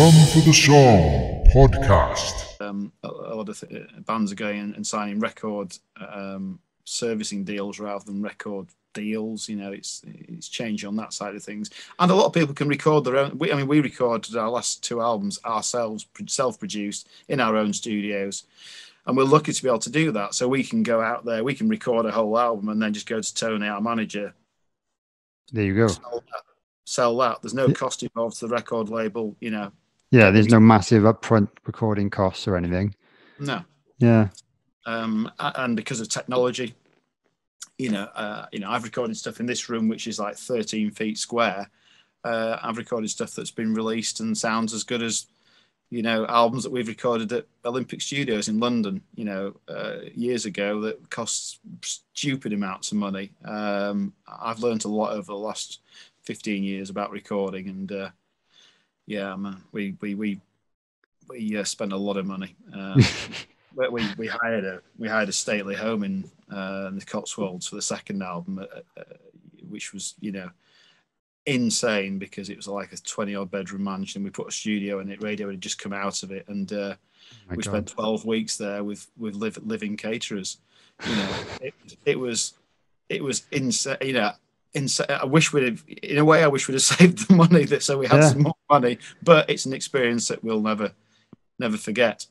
Drum For The Song podcast. A lot of bands are going and signing record servicing deals rather than record deals. You know, it's changing on that side of things. And a lot of people can record their own. We recorded our last two albums ourselves, self-produced in our own studios. And we're lucky to be able to do that. So we can go out there, we can record a whole album and then just go to Tony, our manager. There you go. Sell that. There's no cost involved to the record label, you know. Yeah, there's no massive upfront recording costs or anything. No. Yeah. And because of technology, you know, I've recorded stuff in this room, which is like 13 feet square. I've recorded stuff that's been released and sounds as good as, you know, albums that we've recorded at Olympic Studios in London, you know, years ago, that cost stupid amounts of money. I've learned a lot over the last 15 years about recording, and yeah, man, we spent a lot of money. We hired a stately home in the Cotswolds for the second album, which was, you know, insane, because it was like a 20-odd bedroom mansion. We put a studio in it, radio had just come out of it, and we spent 12 weeks there with living caterers. You know, it was insane. You know, insane. I wish we'd have saved the money, that so we had some more money. But it's an experience that we'll never forget.